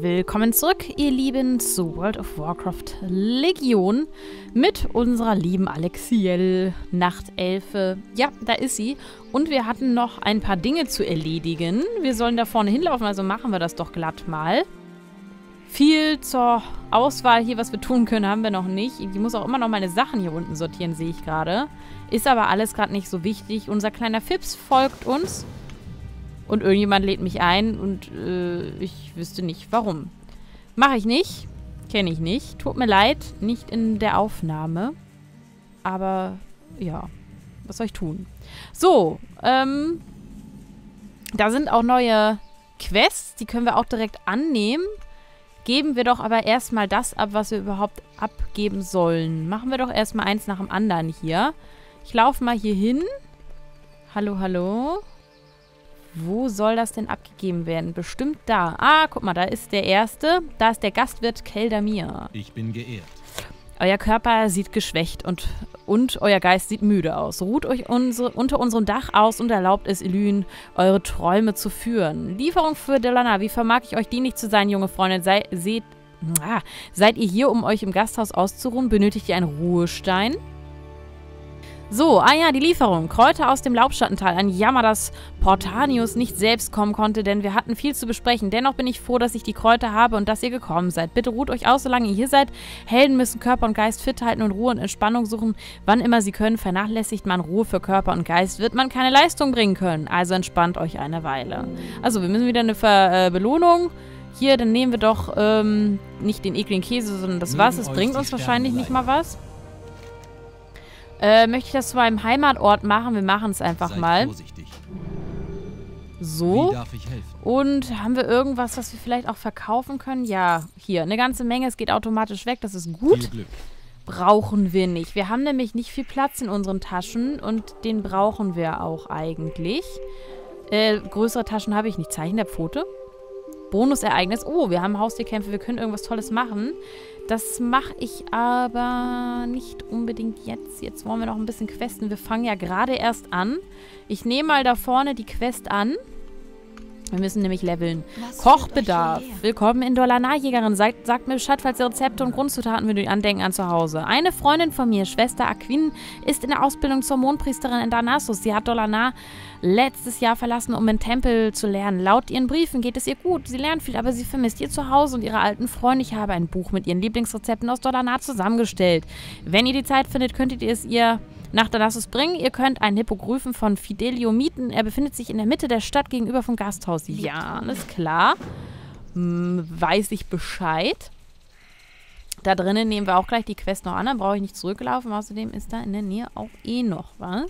Willkommen zurück, ihr Lieben, zu World of Warcraft Legion mit unserer lieben Alexiel, Nachtelfe. Ja, da ist sie. Und wir hatten noch ein paar Dinge zu erledigen. Wir sollen da vorne hinlaufen, also machen wir das doch glatt mal. Viel zur Auswahl hier, was wir tun können, haben wir noch nicht. Ich muss auch immer noch meine Sachen hier unten sortieren, sehe ich gerade. Ist aber alles gerade nicht so wichtig. Unser kleiner Fips folgt uns. Und irgendjemand lädt mich ein und ich wüsste nicht, warum. Mache ich nicht. Kenne ich nicht. Tut mir leid. Nicht in der Aufnahme. Aber, ja. Was soll ich tun? So, da sind auch neue Quests. Die können wir auch direkt annehmen. Geben wir doch aber erstmal das ab, was wir überhaupt abgeben sollen. Machen wir doch erstmal eins nach dem anderen hier. Ich laufe mal hier hin. Hallo, hallo. Wo soll das denn abgegeben werden? Bestimmt da. Ah, guck mal, da ist der erste. Da ist der Gastwirt Keldamir. Ich bin geehrt. Euer Körper sieht geschwächt und euer Geist sieht müde aus. Ruht euch unter unserem Dach aus und erlaubt es Ilyn, eure Träume zu führen. Lieferung für Delana. Wie vermag ich euch dienlich zu sein, junge Freundin? Seid ihr hier, um euch im Gasthaus auszuruhen? Benötigt ihr einen Ruhestein? So, ah ja, die Lieferung. Kräuter aus dem Laubschattental. Ein Jammer, dass Portanius nicht selbst kommen konnte, denn wir hatten viel zu besprechen. Dennoch bin ich froh, dass ich die Kräuter habe und dass ihr gekommen seid. Bitte ruht euch aus, solange ihr hier seid. Helden müssen Körper und Geist fit halten und Ruhe und Entspannung suchen, wann immer sie können. Vernachlässigt man Ruhe für Körper und Geist, wird man keine Leistung bringen können. Also entspannt euch eine Weile. Also, wir müssen wieder eine Belohnung. Hier, dann nehmen wir doch nicht den ekligen Käse, sondern das was. Es bringt uns wahrscheinlich nicht mal was. Möchte ich das zu meinem Heimatort machen? Wir machen es einfach mal. So. Und haben wir irgendwas, was wir vielleicht auch verkaufen können? Ja, hier. Eine ganze Menge. Es geht automatisch weg. Das ist gut. Brauchen wir nicht. Wir haben nämlich nicht viel Platz in unseren Taschen. Und den brauchen wir auch eigentlich. Größere Taschen habe ich nicht. Zeichen der Pfote. Bonusereignis. Oh, wir haben Haustierkämpfe. Wir können irgendwas Tolles machen. Das mache ich aber nicht unbedingt jetzt. Jetzt wollen wir noch ein bisschen questen. Wir fangen ja gerade erst an. Ich nehme mal da vorne die Quest an. Wir müssen nämlich leveln. Kochbedarf. Willkommen in Dolanar, Jägerin. Sagt mir Bescheid, falls ihr Rezepte und Grundzutaten für die Andenken an zu Hause. Eine Freundin von mir, Schwester Aquin, ist in der Ausbildung zur Mondpriesterin in Darnassus. Sie hat Dolanar letztes Jahr verlassen, um im Tempel zu lernen. Laut ihren Briefen geht es ihr gut. Sie lernt viel, aber sie vermisst ihr Zuhause und ihre alten Freunde. Ich habe ein Buch mit ihren Lieblingsrezepten aus Dolanar zusammengestellt. Wenn ihr die Zeit findet, könntet ihr es ihr nach Darnassus bringen. Ihr könnt einen Hippogryphen von Fidelio mieten. Er befindet sich in der Mitte der Stadt gegenüber vom Gasthaus. Ja, alles klar. Weiß ich Bescheid. Da drinnen nehmen wir auch gleich die Quest noch an. Dann brauche ich nicht zurücklaufen. Außerdem ist da in der Nähe auch eh noch was.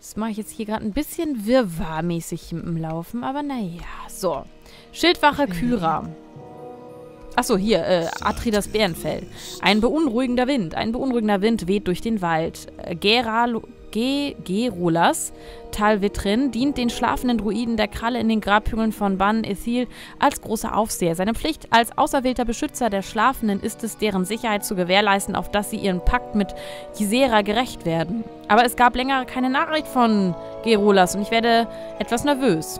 Das mache ich jetzt hier gerade ein bisschen wirrwarrmäßig im Laufen. Aber naja, so. Schildwache Kürer. Achso, hier, Athridas Bärenfell. Ein beunruhigender Wind weht durch den Wald. Gerolas Talvitrin dient den schlafenden Druiden der Kralle in den Grabhügeln von Ban'ethil als großer Aufseher. Seine Pflicht als auserwählter Beschützer der Schlafenden ist es, deren Sicherheit zu gewährleisten, auf dass sie ihren Pakt mit Ysera gerecht werden. Aber es gab länger keine Nachricht von Gerolas und ich werde etwas nervös.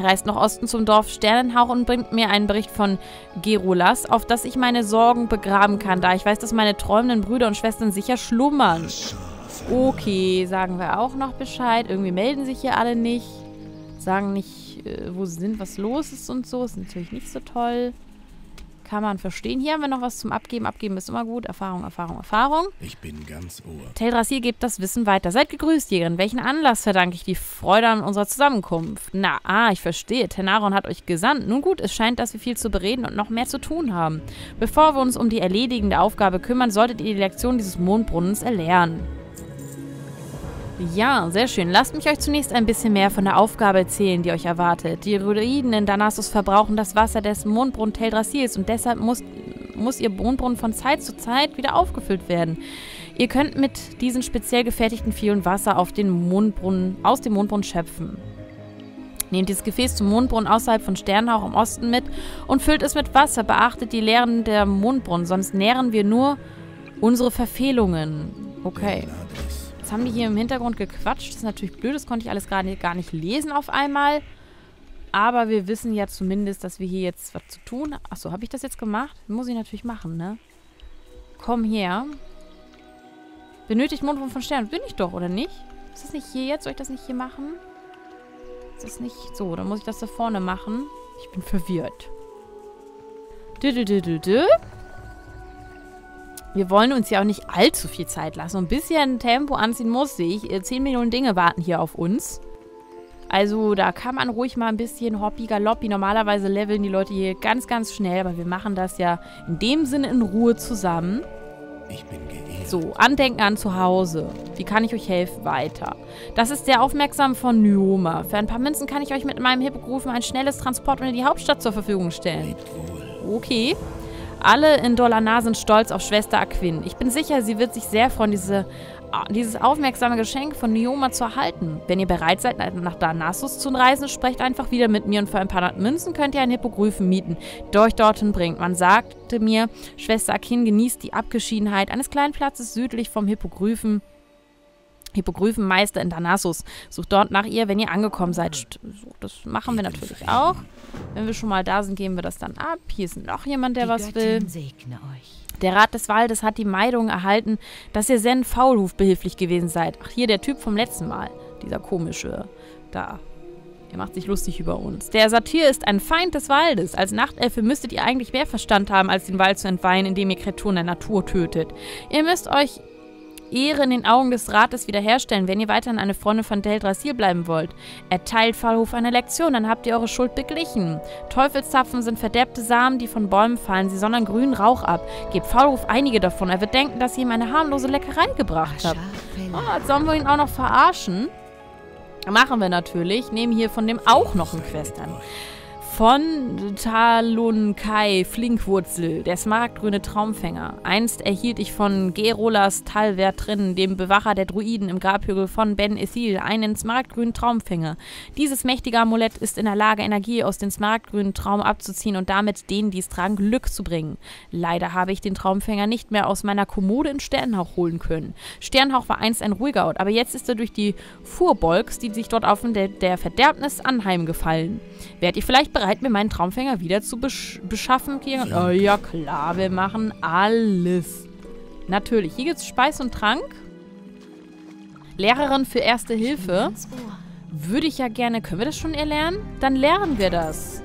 Reist nach Osten zum Dorf Sternenhauch und bringt mir einen Bericht von Gerolas, auf das ich meine Sorgen begraben kann, da ich weiß, dass meine träumenden Brüder und Schwestern sicher schlummern. Okay, sagen wir auch noch Bescheid. Irgendwie melden sich hier alle nicht. Sagen nicht, wo sie sind, was los ist und so. Ist natürlich nicht so toll. Kann man verstehen. Hier haben wir noch was zum Abgeben. Abgeben ist immer gut. Erfahrung, Erfahrung, Erfahrung. Ich bin ganz Ohr. Teldrassil gebt das Wissen weiter. Seid gegrüßt, Jägerin. Welchen Anlass verdanke ich die Freude an unserer Zusammenkunft? Na, ich verstehe. Tenarion hat euch gesandt. Nun gut, es scheint, dass wir viel zu bereden und noch mehr zu tun haben. Bevor wir uns um die erledigende Aufgabe kümmern, solltet ihr die Lektion dieses Mondbrunnens erlernen. Ja, sehr schön. Lasst mich euch zunächst ein bisschen mehr von der Aufgabe erzählen, die euch erwartet. Die Druiden in Darnassus verbrauchen das Wasser des Mondbrunnen Teldrassils und deshalb muss ihr Mondbrunnen von Zeit zu Zeit wieder aufgefüllt werden. Ihr könnt mit diesen speziell gefertigten vielen Wasser aus dem Mondbrunnen schöpfen. Nehmt dieses Gefäß zum Mondbrunnen außerhalb von Sternenhauch im Osten mit und füllt es mit Wasser. Beachtet die Lehren der Mondbrunnen, sonst nähren wir nur unsere Verfehlungen. Okay. Haben die hier im Hintergrund gequatscht. Das ist natürlich blöd, das konnte ich alles gar nicht lesen auf einmal. Aber wir wissen ja zumindest, dass wir hier jetzt was zu tun haben. Achso, habe ich das jetzt gemacht? Muss ich natürlich machen, ne? Komm her. Benötigt Mondwurm von Sternen. Bin ich doch, oder nicht? Ist das nicht hier jetzt? Soll ich das nicht hier machen? Ist das nicht... So, dann muss ich das da vorne machen. Ich bin verwirrt. Wir wollen uns ja auch nicht allzu viel Zeit lassen. Ein bisschen Tempo anziehen muss ich. 10 Millionen Dinge warten hier auf uns. Also da kann man ruhig mal ein bisschen Hoppi, Galoppi. Normalerweise leveln die Leute hier ganz, ganz schnell. Aber wir machen das ja in dem Sinne in Ruhe zusammen. Ich bin geehrt. So, Andenken an zu Hause. Wie kann ich euch helfen? Weiter. Das ist sehr aufmerksam von Nyoma. Für ein paar Münzen kann ich euch mit meinem Hippogriffen ein schnelles Transport in die Hauptstadt zur Verfügung stellen. Okay. Alle in Dolanar sind stolz auf Schwester Aquin. Ich bin sicher, sie wird sich sehr freuen, dieses aufmerksame Geschenk von Nyoma zu erhalten. Wenn ihr bereit seid, nach Darnassus zu reisen, sprecht einfach wieder mit mir und für ein paar Münzen könnt ihr einen Hippogryphen mieten, der euch dorthin bringt. Man sagte mir, Schwester Aquin genießt die Abgeschiedenheit eines kleinen Platzes südlich vom Hippogryphenmeister in Darnassus. Sucht dort nach ihr, wenn ihr angekommen seid. So, das machen wir natürlich auch. Wenn wir schon mal da sind, geben wir das dann ab. Hier ist noch jemand, der was will. Segne euch. Der Rat des Waldes hat die Meldung erhalten, dass ihr Zen Faulhuf behilflich gewesen seid. Ach, hier der Typ vom letzten Mal. Dieser komische da. Er macht sich lustig über uns. Der Satyr ist ein Feind des Waldes. Als Nachtelfe müsstet ihr eigentlich mehr Verstand haben, als den Wald zu entweihen, indem ihr Kreaturen der Natur tötet. Ihr müsst euch Ehre in den Augen des Rates wiederherstellen, wenn ihr weiterhin eine Freundin von Teldrassil bleiben wollt. Erteilt Faulhuf eine Lektion, dann habt ihr eure Schuld beglichen. Teufelszapfen sind verderbte Samen, die von Bäumen fallen. Sie sondern grünen Rauch ab. Gebt Faulhuf einige davon. Er wird denken, dass ihr ihm eine harmlose Leckerei gebracht habt. Oh, jetzt sollen wir ihn auch noch verarschen? Machen wir natürlich. Nehmen hier von dem auch noch ein Quest an. Von Talonkai Flinkwurzel, der smaragdgrüne Traumfänger. Einst erhielt ich von Gerolas Talveren, dem Bewacher der Druiden im Grabhügel von Ban'ethil, einen smaragdgrünen Traumfänger. Dieses mächtige Amulett ist in der Lage, Energie aus dem smaragdgrünen Traum abzuziehen und damit denen, die es tragen, Glück zu bringen. Leider habe ich den Traumfänger nicht mehr aus meiner Kommode in Sternenhauch holen können. Sternenhauch war einst ein ruhiger Ort, aber jetzt ist er durch die Furbolgs, die sich dort auf der Verderbnis anheimgefallen. Werdet ihr vielleicht bereit, mir meinen Traumfänger wieder zu beschaffen? Oh, ja klar, wir machen alles. Natürlich. Hier gibt es Speis und Trank. Lehrerin für Erste Hilfe. Würde ich ja gerne... Können wir das schon erlernen? Dann lernen wir das.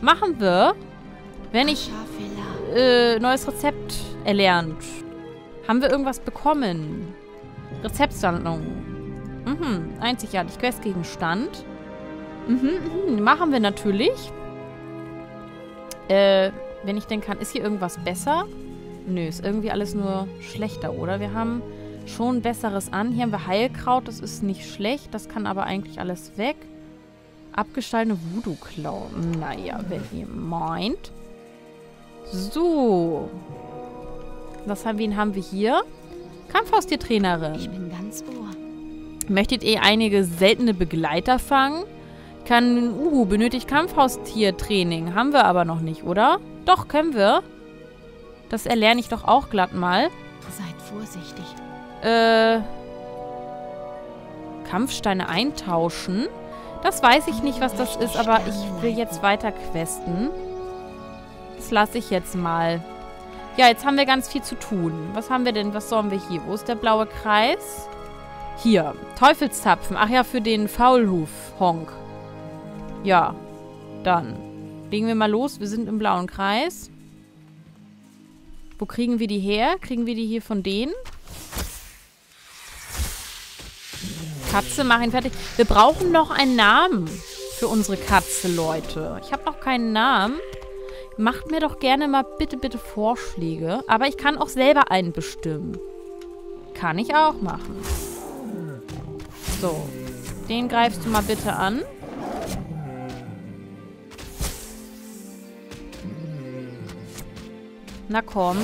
Machen wir. Wenn ich neues Rezept erlernt. Haben wir irgendwas bekommen? Rezeptsammlung. Mhm. Einzigartig. Questgegenstand. Mhm, machen wir natürlich. Wenn ich denn kann, ist hier irgendwas besser? Nö, ist irgendwie alles nur schlechter, oder? Wir haben schon Besseres an. Hier haben wir Heilkraut, das ist nicht schlecht. Das kann aber eigentlich alles weg. Abgestallene Voodoo-Klauen. Naja, wenn ihr meint. So. Wen haben wir hier? Kampfhaustiertrainerin. Ich bin ganz ohr. Möchtet ihr einige seltene Begleiter fangen? Kann Uhu benötigt Kampfhaustiertraining. Haben wir aber noch nicht, oder? Doch, können wir. Das erlerne ich doch auch glatt mal. Seid vorsichtig. Kampfsteine eintauschen. Das weiß ich nicht, was das ist, aber ich will jetzt weiter questen. Das lasse ich jetzt mal. Ja, jetzt haben wir ganz viel zu tun. Was haben wir denn? Was sollen wir hier? Wo ist der blaue Kreis? Hier. Teufelszapfen. Ach ja, für den Faulhuf. Honk. Ja, dann legen wir mal los. Wir sind im blauen Kreis. Wo kriegen wir die her? Kriegen wir die hier von denen? Katze, mach ihn fertig. Wir brauchen noch einen Namen für unsere Katze, Leute. Ich habe noch keinen Namen. Macht mir doch gerne mal bitte, bitte Vorschläge. Aber ich kann auch selber einen bestimmen. Kann ich auch machen. So, den greifst du mal bitte an. Na komm.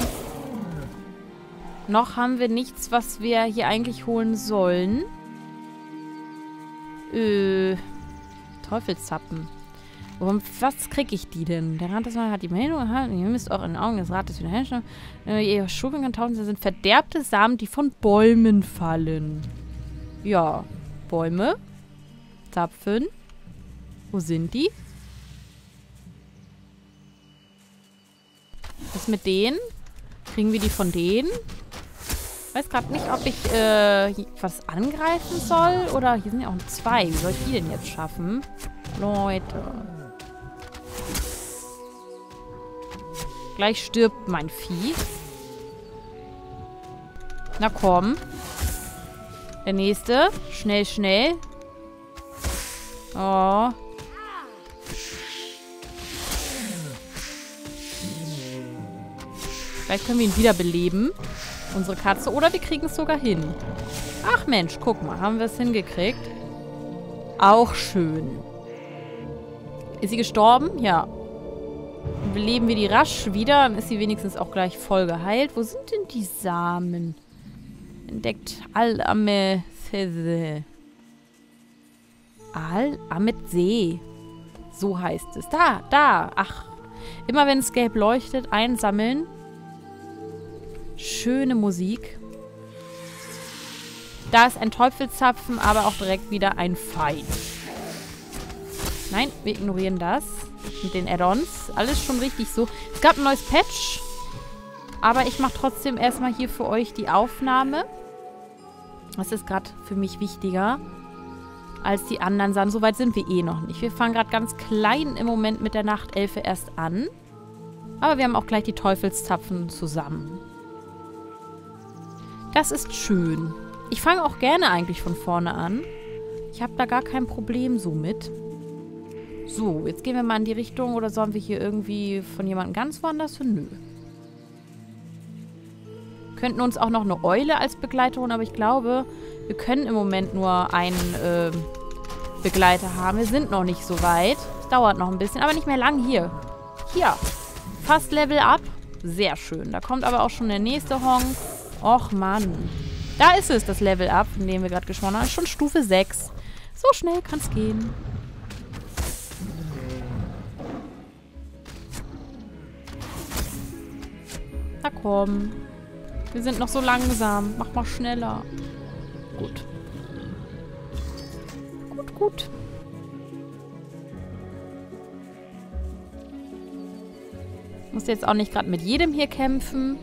Noch haben wir nichts, was wir hier eigentlich holen sollen. Teufelszapfen. Was kriege ich die denn? Der Rat des Mannes hat die Meldung erhalten. Ihr müsst auch in den Augen des Rates wieder hinstellen. Ihr Schulden kann tauschen. Das sind verderbte Samen, die von Bäumen fallen. Ja. Bäume. Zapfen. Wo sind die? Was mit denen? Kriegen wir die von denen? Ich weiß gerade nicht, ob ich was angreifen soll. Oder hier sind ja auch zwei. Wie soll ich die denn jetzt schaffen? Leute. Gleich stirbt mein Vieh. Na komm. Der nächste. Schnell, schnell. Oh. Vielleicht können wir ihn wiederbeleben. Unsere Katze. Oder wir kriegen es sogar hin. Ach Mensch, guck mal. Haben wir es hingekriegt? Auch schön. Ist sie gestorben? Ja. Beleben wir die rasch wieder. Dann ist sie wenigstens auch gleich voll geheilt. Wo sind denn die Samen? Entdeckt Al-Amethese. Al-Amethsee. So heißt es. Da, da. Ach. Immer wenn es gelb leuchtet, einsammeln. Schöne Musik. Da ist ein Teufelszapfen, aber auch direkt wieder ein Feind. Nein, wir ignorieren das. Mit den Add-ons. Alles schon richtig so. Es gab ein neues Patch. Aber ich mache trotzdem erstmal hier für euch die Aufnahme. Das ist gerade für mich wichtiger als die anderen Sachen. Soweit sind wir eh noch nicht. Wir fangen gerade ganz klein im Moment mit der Nachtelfe erst an. Aber wir haben auch gleich die Teufelszapfen zusammen. Das ist schön. Ich fange auch gerne eigentlich von vorne an. Ich habe da gar kein Problem so mit. So, jetzt gehen wir mal in die Richtung. Oder sollen wir hier irgendwie von jemandem ganz woanders hin? Nö. Könnten uns auch noch eine Eule als Begleiter holen, aber ich glaube, wir können im Moment nur einen Begleiter haben. Wir sind noch nicht so weit. Es dauert noch ein bisschen, aber nicht mehr lang hier. Hier. Fast Level Up. Sehr schön. Da kommt aber auch schon der nächste Honk. Och Mann. Da ist es, das Level Up, von dem wir gerade gesprochen haben. Schon Stufe 6. So schnell kann es gehen. Na komm. Wir sind noch so langsam. Mach mal schneller. Gut. Gut, gut. Muss jetzt auch nicht gerade mit jedem hier kämpfen.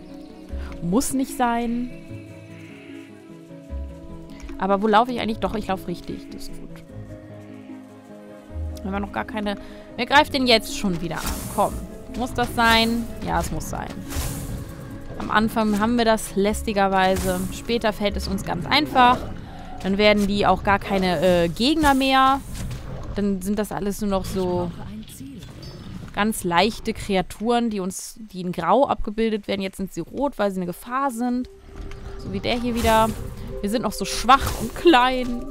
Muss nicht sein. Aber wo laufe ich eigentlich? Doch, ich laufe richtig. Das ist gut. Haben wir noch gar keine... Wer greift den jetzt schon wieder an? Komm. Muss das sein? Ja, es muss sein. Am Anfang haben wir das lästigerweise. Später fällt es uns ganz einfach. Dann werden die auch gar keine Gegner mehr. Dann sind das alles nur noch so ganz leichte Kreaturen, die in Grau abgebildet werden. Jetzt sind sie rot, weil sie eine Gefahr sind. So wie der hier wieder. Wir sind noch so schwach und klein.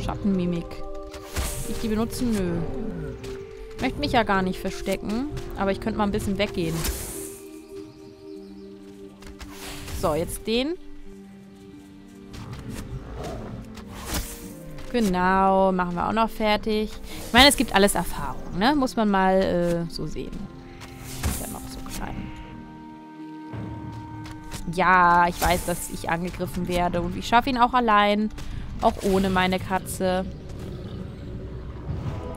Schattenmimik. Kann ich die benutzen? Nö. Ich möchte mich ja gar nicht verstecken. Aber ich könnte mal ein bisschen weggehen. So, jetzt den. Genau, machen wir auch noch fertig. Ich meine, es gibt alles Erfahrung, ne? Muss man mal so sehen. Ist ja noch so klein. Ja, ich weiß, dass ich angegriffen werde. Und ich schaffe ihn auch allein. Auch ohne meine Katze.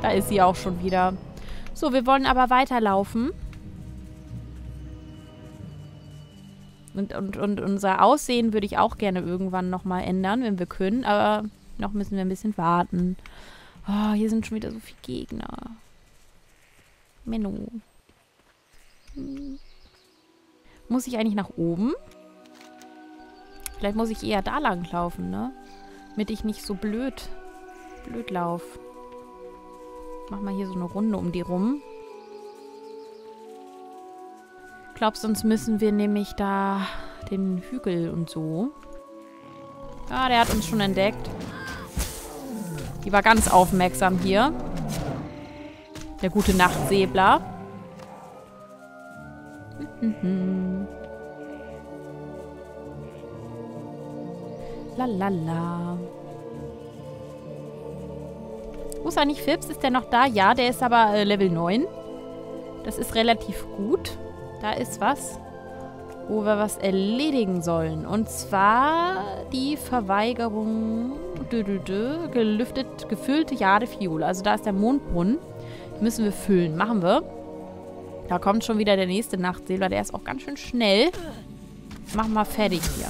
Da ist sie auch schon wieder. So, wir wollen aber weiterlaufen. Und unser Aussehen würde ich auch gerne irgendwann nochmal ändern, wenn wir können. Aber noch müssen wir ein bisschen warten. Oh, hier sind schon wieder so viele Gegner. Menno. Hm. Muss ich eigentlich nach oben? Vielleicht muss ich eher da lang laufen, ne? Damit ich nicht so blöd laufe. Mach mal hier so eine Runde um die rum. Ich glaube, sonst müssen wir nämlich da den Hügel und so. Ah, der hat uns schon entdeckt. Die war ganz aufmerksam hier. Der gute Nachtsäbler. Lalala. Wo ist eigentlich Fips? Ist der noch da? Ja, der ist aber Level 9. Das ist relativ gut. Da ist was, wo wir was erledigen sollen. Und zwar die Verweigerung gefüllte Jadefiole. Also da ist der Mondbrunnen. Die müssen wir füllen. Machen wir. Da kommt schon wieder der nächste Nachtseeler. Der ist auch ganz schön schnell. Mach mal fertig hier.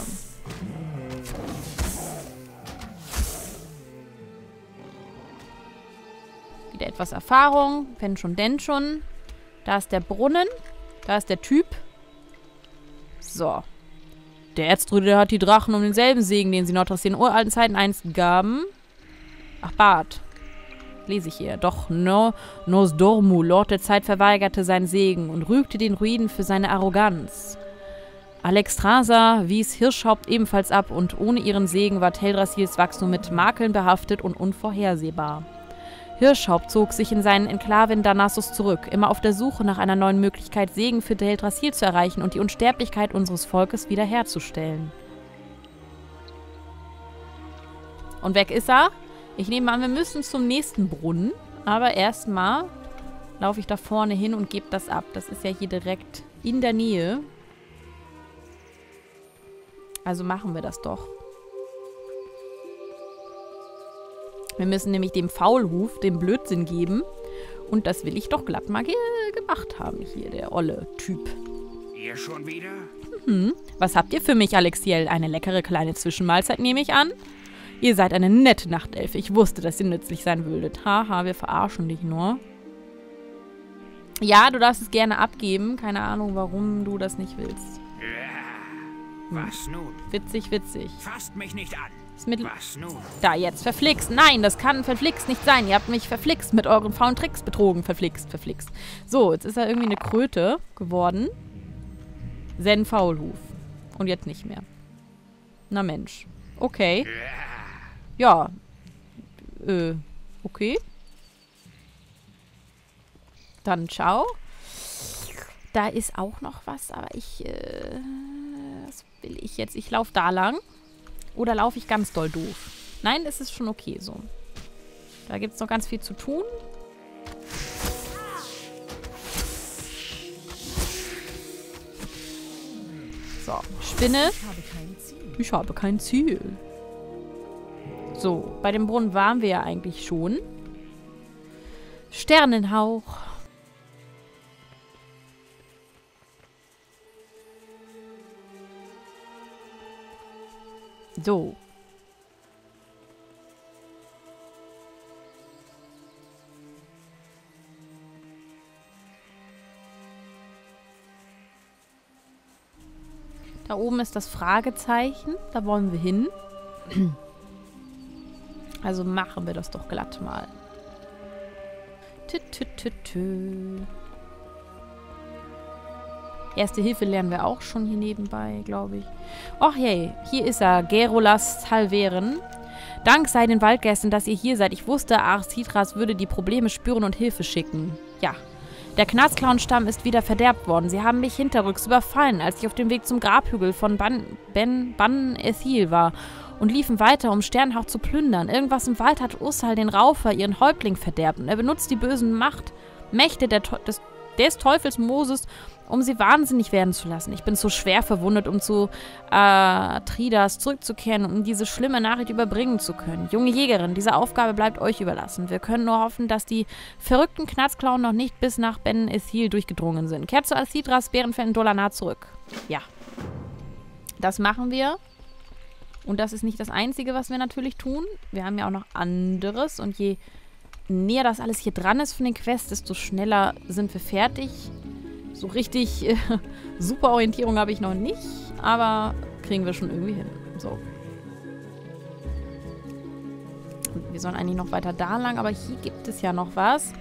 Wieder etwas Erfahrung. Wenn schon, denn schon. Da ist der Brunnen. Da ist der Typ. So. Der Erzdruide hat die Drachen um denselben Segen, den sie Nordras in uralten Zeiten einst gaben. Ach, Bart. Lese ich hier. Doch Nozdormu, Lord der Zeit, verweigerte seinen Segen und rügte den Druiden für seine Arroganz. Alexstrasza wies Hirschhaupt ebenfalls ab und ohne ihren Segen war Teldrassils Wachstum mit Makeln behaftet und unvorhersehbar. Hirschhaupt zog sich in seinen Enklaven Darnassus zurück, immer auf der Suche nach einer neuen Möglichkeit, Segen für Teldrassil zu erreichen und die Unsterblichkeit unseres Volkes wiederherzustellen. Und weg ist er. Ich nehme an, wir müssen zum nächsten Brunnen. Aber erstmal laufe ich da vorne hin und gebe das ab. Das ist ja hier direkt in der Nähe. Also machen wir das doch. Wir müssen nämlich dem Faulhuf den Blödsinn geben. Und das will ich doch glatt mal gemacht haben hier, der olle Typ. Ihr schon wieder? Mhm. Was habt ihr für mich, Alexiel? Eine leckere kleine Zwischenmahlzeit nehme ich an. Ihr seid eine nette Nachtelfe. Ich wusste, dass ihr nützlich sein würdet. Haha, wir verarschen dich nur. Ja, du darfst es gerne abgeben. Keine Ahnung, warum du das nicht willst. Was nun? Witzig, witzig. Fasst mich nicht an. Was nun? Da, jetzt. Verflixt. Nein, das kann verflixt nicht sein. Ihr habt mich verflixt mit euren faulen Tricks betrogen. Verflixt, verflixt. So, jetzt ist er irgendwie eine Kröte geworden. Zen Faulhuf. Und jetzt nicht mehr. Na Mensch. Okay. Ja. Okay. Dann ciao. Da ist auch noch was, aber ich, was will ich jetzt? Ich laufe da lang. Oder laufe ich ganz doll doof? Nein, es ist schon okay so. Da gibt es noch ganz viel zu tun. So, Spinne. Ich habe kein Ziel. So, bei dem Brunnen waren wir ja eigentlich schon. Sternenhauch. So. Da oben ist das Fragezeichen. Da wollen wir hin. Also machen wir das doch glatt mal. Erste Hilfe lernen wir auch schon hier nebenbei, glaube ich. Och hey, hier ist er, Gerolas Talveren. Dank sei den Waldgästen, dass ihr hier seid. Ich wusste, Arsidras würde die Probleme spüren und Hilfe schicken. Ja. Der Knarzklauenstamm ist wieder verderbt worden. Sie haben mich hinterrücks überfallen, als ich auf dem Weg zum Grabhügel von Ban'ethil war und liefen weiter, um Sternenhauch zu plündern. Irgendwas im Wald hat Ussal den Raufer, ihren Häuptling, verderbt und er benutzt die bösen Mächte des Teufels Moses, um sie wahnsinnig werden zu lassen. Ich bin so schwer verwundet, um zu Athridas zurückzukehren und um diese schlimme Nachricht überbringen zu können. Junge Jägerin, diese Aufgabe bleibt euch überlassen. Wir können nur hoffen, dass die verrückten Knarzklauen noch nicht bis nach Ban'ethil durchgedrungen sind. Kehrt zu Alcidras Bärenfell in Dolanar zurück. Ja. Das machen wir. Und das ist nicht das Einzige, was wir natürlich tun. Wir haben ja auch noch anderes. Und je näher das alles hier dran ist von den Quests, desto schneller sind wir fertig. So richtig super Orientierung habe ich noch nicht, aber kriegen wir schon irgendwie hin. So. Wir sollen eigentlich noch weiter da lang, aber hier gibt es ja noch was.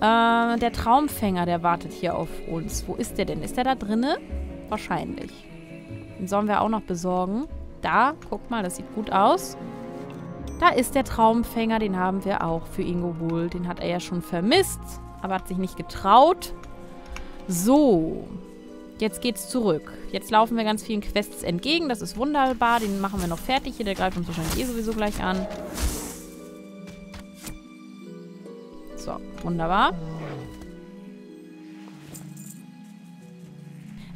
Der Traumfänger, der wartet hier auf uns. Wo ist der denn? Ist der da drinne? Wahrscheinlich. Den sollen wir auch noch besorgen. Da, guck mal, das sieht gut aus. Da ist der Traumfänger, den haben wir auch für ihn geholt. Den hat er ja schon vermisst, aber hat sich nicht getraut. So, jetzt geht's zurück. Jetzt laufen wir ganz vielen Quests entgegen. Das ist wunderbar, den machen wir noch fertig. Hier, der greift uns wahrscheinlich eh sowieso gleich an. So, wunderbar.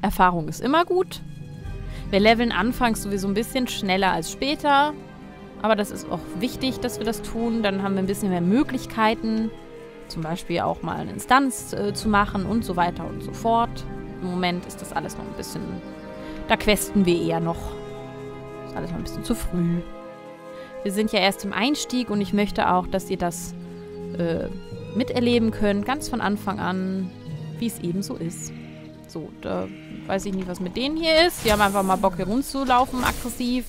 Erfahrung ist immer gut. Wir leveln anfangs sowieso ein bisschen schneller als später. Aber das ist auch wichtig, dass wir das tun. Dann haben wir ein bisschen mehr Möglichkeiten zum Beispiel auch mal eine Instanz zu machen und so weiter und so fort. Im Moment ist das alles noch ein bisschen... Da questen wir eher noch. Ist alles noch ein bisschen zu früh. Wir sind ja erst im Einstieg und ich möchte auch, dass ihr das miterleben könnt, ganz von Anfang an, wie es eben so ist. So, da weiß ich nicht, was mit denen hier ist. Die haben einfach mal Bock, hier rumzulaufen, aggressiv.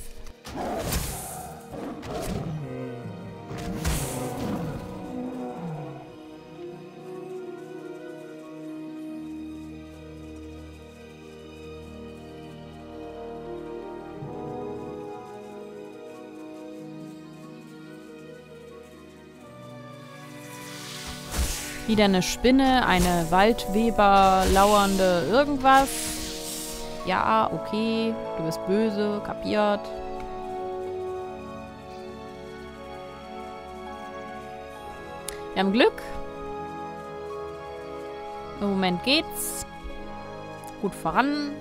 Wieder eine Spinne, eine Waldweber, lauernde irgendwas. Ja, okay, du bist böse, kapiert. Wir haben Glück. Im Moment geht's gut voran.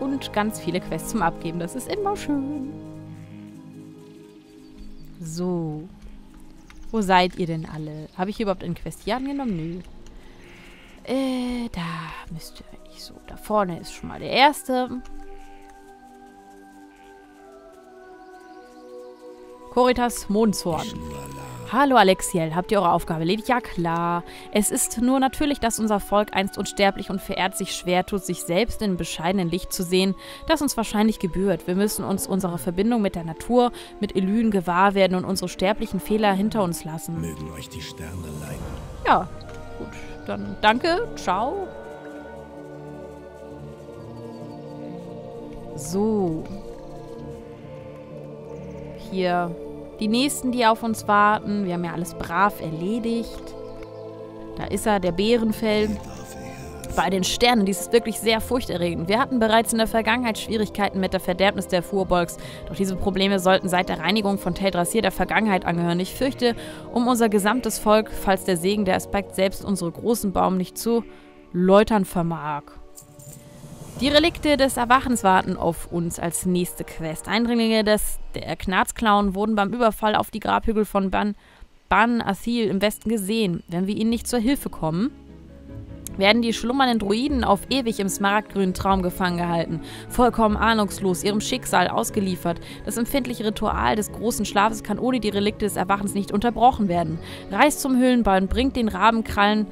Und ganz viele Quests zum Abgeben, das ist immer schön. So. Wo seid ihr denn alle? Habe ich hier überhaupt einen Quest hier angenommen? Nö. Da müsste eigentlich so. Da vorne ist schon mal der erste. Koritas Mondzorn. Hallo Alexiel, habt ihr eure Aufgabe erledigt? Ja klar. Es ist nur natürlich, dass unser Volk einst unsterblich und verehrt sich schwer tut, sich selbst in bescheidenen Licht zu sehen, das uns wahrscheinlich gebührt. Wir müssen uns unserer Verbindung mit der Natur, mit Ilyn gewahr werden und unsere sterblichen Fehler hinter uns lassen. Mögen euch die Sterne leiden. Ja, gut, dann danke, ciao. So. Hier... Die nächsten, die auf uns warten. Wir haben ja alles brav erledigt. Da ist er, der Bärenfell. Bei den Sternen, dies ist wirklich sehr furchterregend. Wir hatten bereits in der Vergangenheit Schwierigkeiten mit der Verderbnis der Furbolgs. Doch diese Probleme sollten seit der Reinigung von Teldrassil der Vergangenheit angehören. Ich fürchte, um unser gesamtes Volk, falls der Segen der Aspekt selbst unsere großen Baum nicht zu läutern vermag. Die Relikte des Erwachens warten auf uns als nächste Quest. Eindringlinge der Knarzklauen wurden beim Überfall auf die Grabhügel von Ban'ethil im Westen gesehen. Wenn wir ihnen nicht zur Hilfe kommen, werden die schlummernden Druiden auf ewig im smaragdgrünen Traum gefangen gehalten. Vollkommen ahnungslos, ihrem Schicksal ausgeliefert. Das empfindliche Ritual des großen Schlafes kann ohne die Relikte des Erwachens nicht unterbrochen werden. Reist zum Hüllenballen, bringt den Rabenkrallen...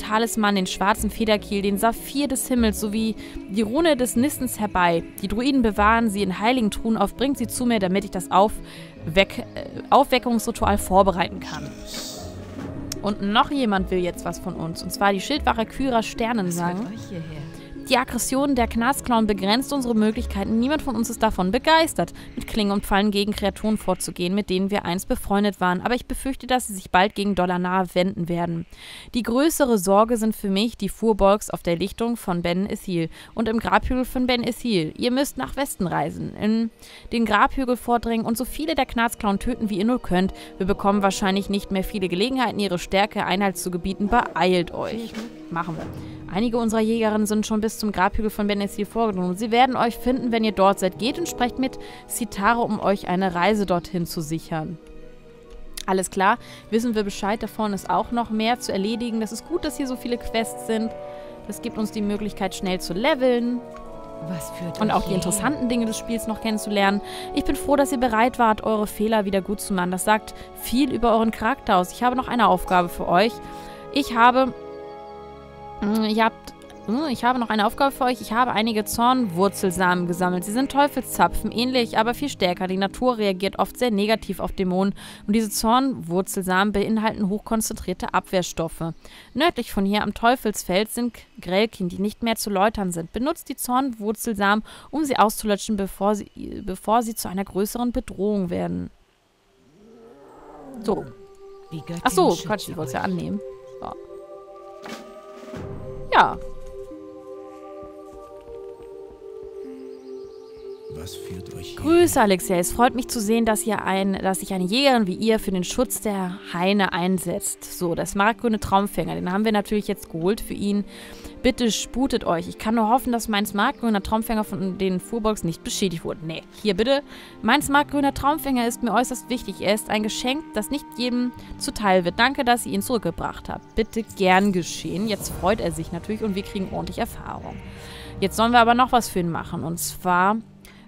Talisman, den schwarzen Federkiel, den Saphir des Himmels sowie die Rune des Nissens herbei. Die Druiden bewahren sie in heiligen Truhen auf, bringt sie zu mir, damit ich das Aufweckungsritual vorbereiten kann. Und noch jemand will jetzt was von uns, und zwar die Schildwache Kürer Sternensang. Die Aggression der Knarzklauen begrenzt unsere Möglichkeiten. Niemand von uns ist davon begeistert, mit Klingen und Fallen gegen Kreaturen vorzugehen, mit denen wir einst befreundet waren. Aber ich befürchte, dass sie sich bald gegen Dolanar wenden werden. Die größere Sorge sind für mich die Furbolgs auf der Lichtung von Ban'ethil und im Grabhügel von Ban'ethil. Ihr müsst nach Westen reisen, in den Grabhügel vordringen und so viele der Knarzklauen töten, wie ihr nur könnt. Wir bekommen wahrscheinlich nicht mehr viele Gelegenheiten, ihre Stärke Einhalt zu gebieten. Beeilt euch. Machen wir. Einige unserer Jägerinnen sind schon bis zum Grabhügel von Ban'ethil vorgedrungen. Sie werden euch finden, wenn ihr dort seid. Geht und sprecht mit Sitare, um euch eine Reise dorthin zu sichern. Alles klar, wissen wir Bescheid. Da vorne ist auch noch mehr zu erledigen. Das ist gut, dass hier so viele Quests sind. Das gibt uns die Möglichkeit, schnell zu leveln. Und auch die interessanten Dinge des Spiels noch kennenzulernen. Ich bin froh, dass ihr bereit wart, eure Fehler wieder gut zu machen. Das sagt viel über euren Charakter aus. Ich habe noch eine Aufgabe für euch. Ich habe einige Zornwurzelsamen gesammelt. Sie sind Teufelszapfen, ähnlich, aber viel stärker. Die Natur reagiert oft sehr negativ auf Dämonen und diese Zornwurzelsamen beinhalten hochkonzentrierte Abwehrstoffe. Nördlich von hier am Teufelsfels sind Grellkin, die nicht mehr zu läutern sind. Benutzt die Zornwurzelsamen, um sie auszulöschen, bevor sie zu einer größeren Bedrohung werden. So. Achso, Quatsch, ich wollte es ja annehmen. So. Ja. Was führt euch Grüße, Alexiel. Es freut mich zu sehen, dass sich eine Jägerin wie ihr für den Schutz der Haine einsetzt. So, das smaragdgrüne Traumfänger, den haben wir natürlich jetzt geholt für ihn. Bitte sputet euch. Ich kann nur hoffen, dass mein smartgrüner Traumfänger von den Furbolgs nicht beschädigt wurde. Nee, hier bitte. Mein smartgrüner Traumfänger ist mir äußerst wichtig. Er ist ein Geschenk, das nicht jedem zuteil wird. Danke, dass ihr ihn zurückgebracht habt. Bitte gern geschehen. Jetzt freut er sich natürlich und wir kriegen ordentlich Erfahrung. Jetzt sollen wir aber noch was für ihn machen. Und zwar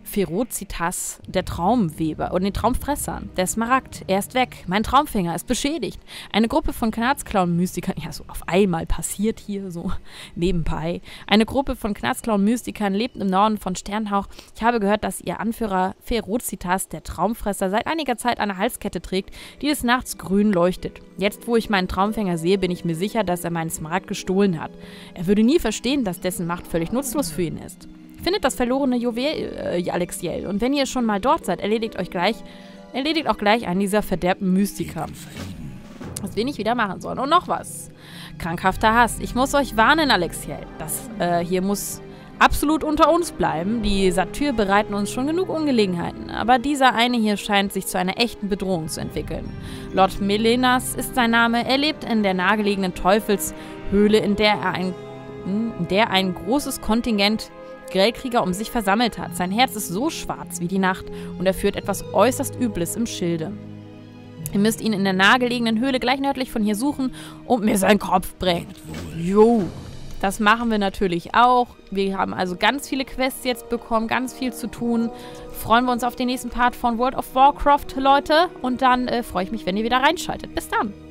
Ferocitas, der Traumweber und den Traumfressern. Der Smaragd, er ist weg. Mein Traumfänger ist beschädigt. Eine Gruppe von Knarzklauen-Mystikern, ja, so auf einmal passiert hier, so nebenbei. Eine Gruppe von Knarzklauen-Mystikern lebt im Norden von Sternenhauch. Ich habe gehört, dass ihr Anführer Ferocitas, der Traumfresser, seit einiger Zeit eine Halskette trägt, die des Nachts grün leuchtet. Jetzt, wo ich meinen Traumfänger sehe, bin ich mir sicher, dass er meinen Smaragd gestohlen hat. Er würde nie verstehen, dass dessen Macht völlig nutzlos für ihn ist. Findet das verlorene Juwel, Alexiel. Und wenn ihr schon mal dort seid, erledigt auch gleich einen dieser verderbten Mystiker. Was wir nicht wieder machen sollen. Und noch was. Krankhafter Hass. Ich muss euch warnen, Alexiel. Das hier muss absolut unter uns bleiben. Die Satyr bereiten uns schon genug Ungelegenheiten. Aber dieser eine hier scheint sich zu einer echten Bedrohung zu entwickeln. Lord Melenas ist sein Name. Er lebt in der nahegelegenen Teufelshöhle, in der ein großes Kontingent Grellkrieger um sich versammelt hat. Sein Herz ist so schwarz wie die Nacht und er führt etwas äußerst Übles im Schilde. Ihr müsst ihn in der nahegelegenen Höhle gleich nördlich von hier suchen und mir seinen Kopf bringen. Jo, das machen wir natürlich auch. Wir haben also ganz viele Quests jetzt bekommen, ganz viel zu tun. Freuen wir uns auf den nächsten Part von World of Warcraft, Leute. Und dann freue ich mich, wenn ihr wieder reinschaltet. Bis dann!